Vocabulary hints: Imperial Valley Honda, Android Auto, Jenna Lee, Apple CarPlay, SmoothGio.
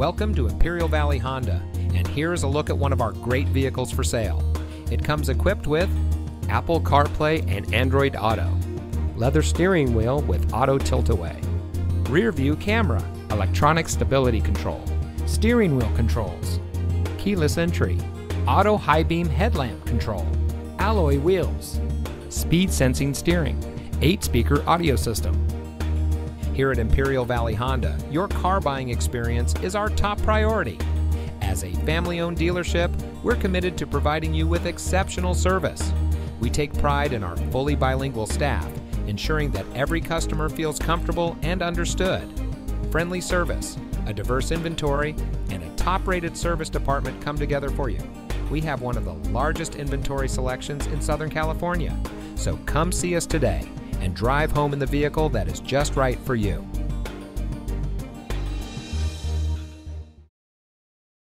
Welcome to Imperial Valley Honda, and here's a look at one of our great vehicles for sale. It comes equipped with Apple CarPlay and Android Auto, leather steering wheel with auto tilt-away, rear view camera, electronic stability control, steering wheel controls, keyless entry, auto high beam headlamp control, alloy wheels, speed sensing steering, 8-speaker audio system. Here at Imperial Valley Honda, your car buying experience is our top priority. As a family-owned dealership, we're committed to providing you with exceptional service. We take pride in our fully bilingual staff, ensuring that every customer feels comfortable and understood. Friendly service, a diverse inventory, and a top-rated service department come together for you. We have one of the largest inventory selections in Southern California, so come see us today and drive home in the vehicle that is just right for you.